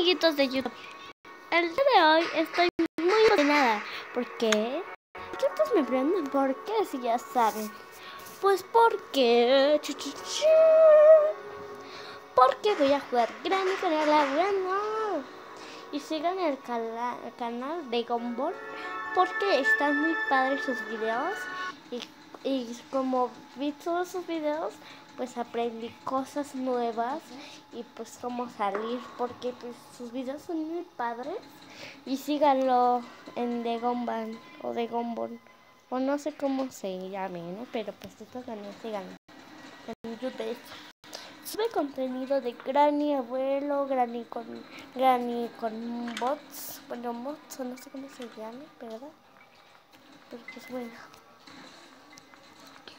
amiguitos de YouTube, el día de hoy estoy muy emocionada. ¿Por qué? ¿Qué ustedes me preguntan por qué si ya saben? Pues porque... porque voy a jugar Granny con la Granny. Y sigan el canal de Gumball, porque están muy padres sus videos. Y como vi todos sus videos, pues aprendí cosas nuevas y pues cómo salir, porque pues sus videos son muy padres. Y síganlo en de Gumball o de Gumball, o no sé cómo se llame, ¿no? Pero pues estos también síganlo en YouTube. Sube contenido de Granny abuelo, Granny con bots, bueno, mods, o no sé cómo se llame, ¿verdad? Pero pues bueno,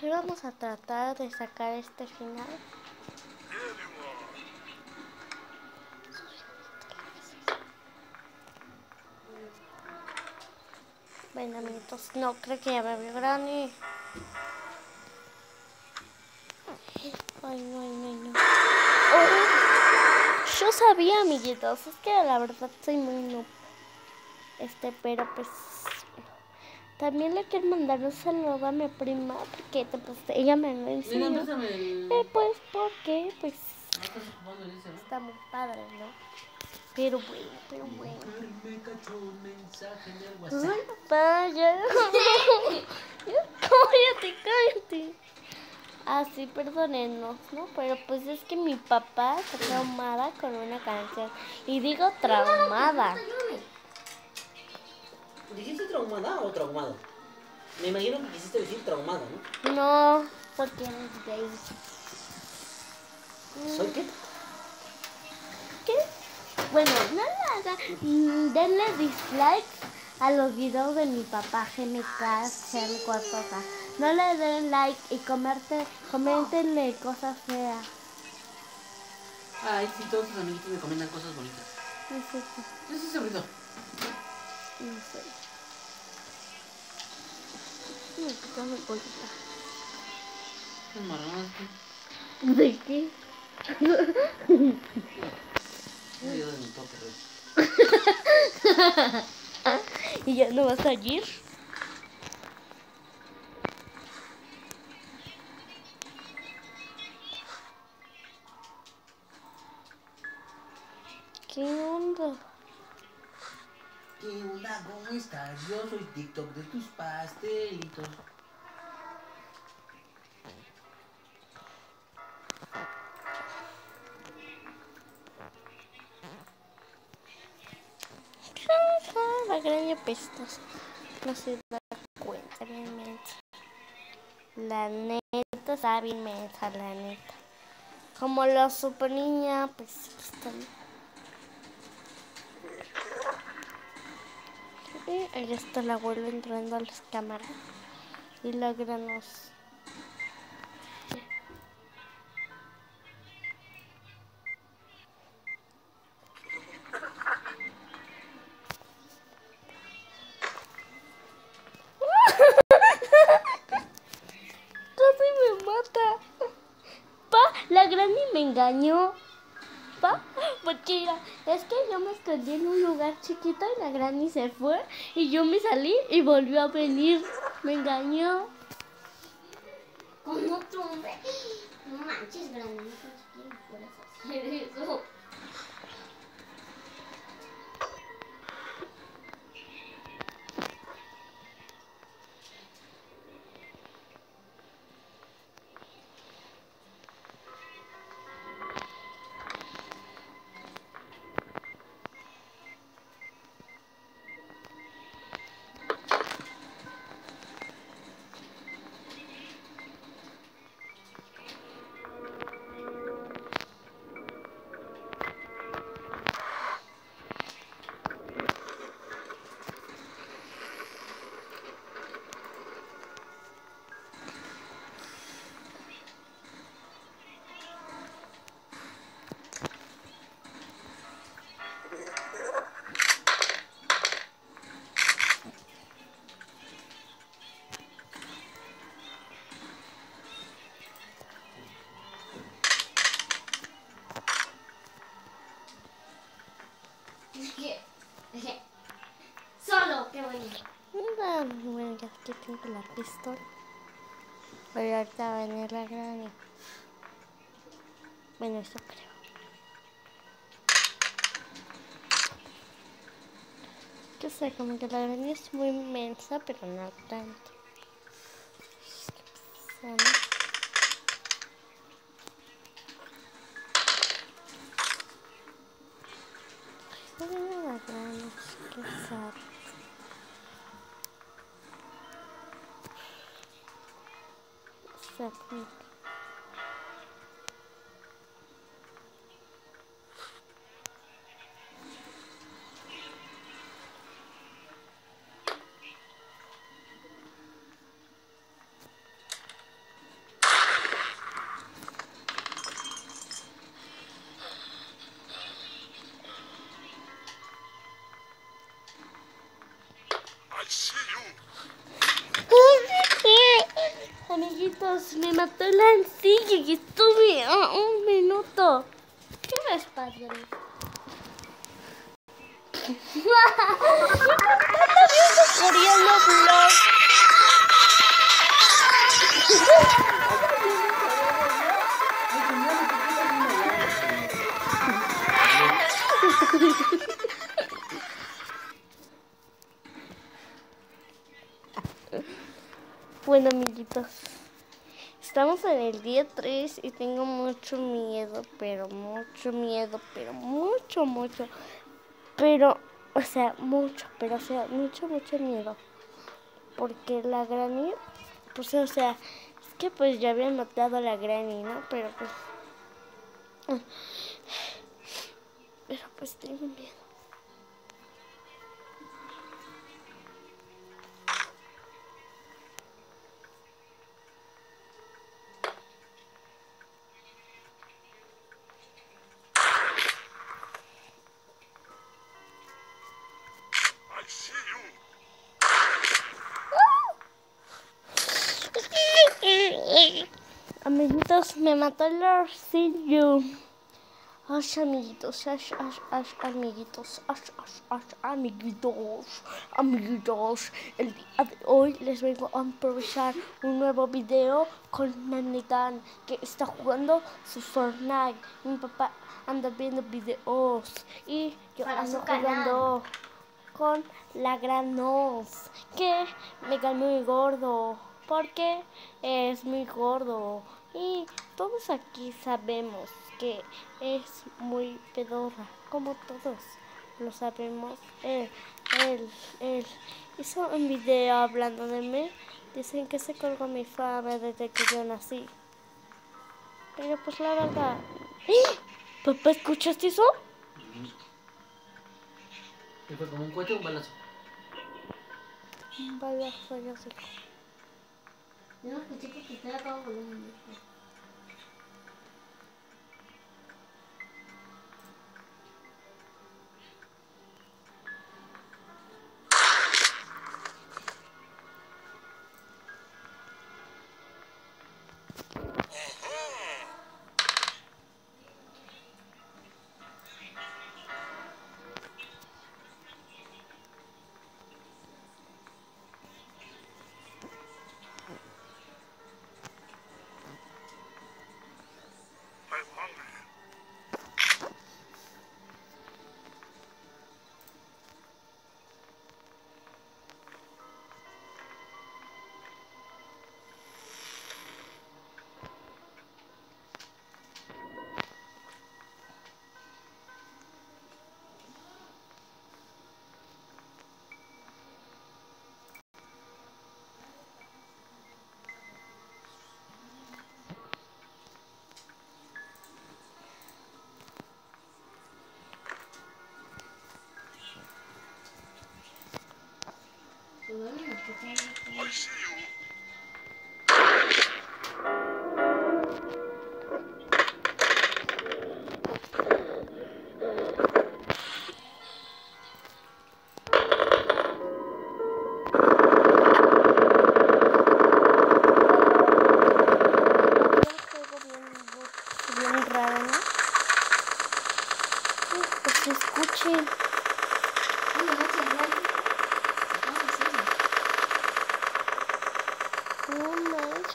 y vamos a tratar de sacar este final. Bueno, amiguitos, no creo que ya me vio Granny. Ay, no, no, no. Oh, yo sabía, amiguitos, es que la verdad soy muy noob. Pero pues... también le quiero mandar un saludo a mi prima, porque pues, ella me lo enseñó. Mira, pues porque pues está muy padre, ¿no? Pero bueno, Me cachó un mensaje en el WhatsApp. Ay, papá, ya. Cállate. Ah, sí, perdónenos, ¿no? Pero pues es que mi papá está traumada con una canción. Y digo traumada. ¿Dijiste traumada o traumado? Me imagino que quisiste decir traumado, ¿no? No, porque eres gay. ¿Soy qué? ¿Qué? Bueno, no le denle dislike a los videos de mi papá GMK, sean cuartota. No le den like y coméntenle cosas feas. Ay, sí, todos sus amiguitos me comentan cosas bonitas. Eso es bonito. No sé. Me quito mi bolita. ¿Qué maraste? ¿De qué? Me dio de mi toque. ¿Y ya no vas a ir? ¿Qué onda? ¿Qué onda? ¿Cómo estás? Yo soy TikTok de tus pastelitos. La Granny apestas. No se da cuenta. La neta sabe inmensa, la neta. Como la super niña, pues está bien. Ahí está el abuelo entrando a las cámaras y los granos. Casi me mata. Pa, la Granny me engañó. Pa, porque mira, es que yo me escondí en un lugar chiquito y la Granny se fue y yo me salí y volvió a venir. Me engañó. ¿Cómo tú? No manches, Granny, no sé si puedes hacer eso. Solo, qué bonito. Bueno, ya que tengo la pistola. Voy a venir la Granny. Bueno, eso creo. Yo sé, como que la Granny es muy inmensa, pero no tanto. La Granny es que sabe. Amiguitos, me mató la ancilla y estuve un minuto. ¿Qué me padre? Bueno, amiguitos, estamos en el día 3 y tengo mucho miedo, mucho miedo. Porque la Granny, pues, o sea, es que pues ya habían matado a la Granny, ¿no? Pero pues tengo miedo. Amiguitos, me mató el arcillo. Ash, amiguitos, amiguitos. El día de hoy les vengo a improvisar un nuevo video con Nanitán, que está jugando su Fortnite. Mi papá anda viendo videos y yo ando jugando con la Granos, que me cae muy gordo, porque es muy gordo. Y todos aquí sabemos que es muy pedorra, como todos lo sabemos. Él hizo un video hablando de mí. Dicen que se colgó mi fama desde que yo nací. Pero pues la verdad... ¿Papá, escuchaste eso? ¿Qué fue, como un cohete o un balazo? Un balazo, yo sé. Yo no escuché porque estaba acabado con un muñeco. I see you. Bien raro, ¿no? Que se escuche.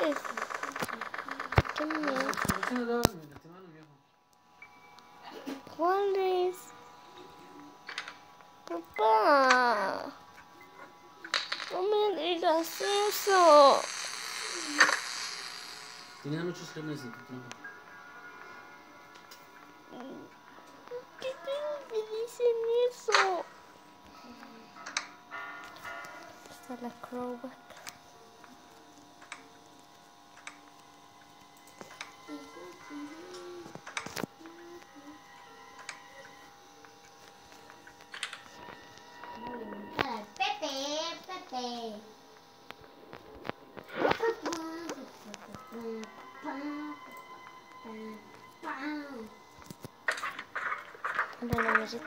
haces? ¿Qué miedo? ¿Cuál es? Papá, no me digas eso. Tenía muchos gemelos en tu tronco. ¿Por qué me dicen eso? Está la crowback. Bueno, amiguitos,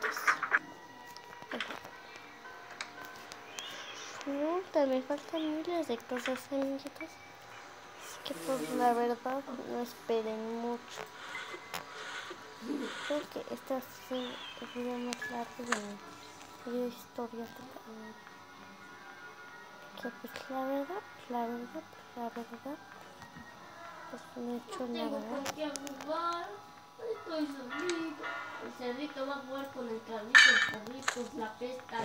no, me faltan miles de cosas, amiguitos. Así que por la verdad no esperen mucho. Creo que este es el video más largo de mi historia. Que pues la verdad pues no he hecho nada. Estoy solito. El cerrito va a jugar con el carrito. El carrito, la pesta.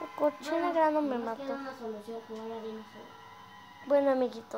La cochina grano me mató. Bueno, amiguitos.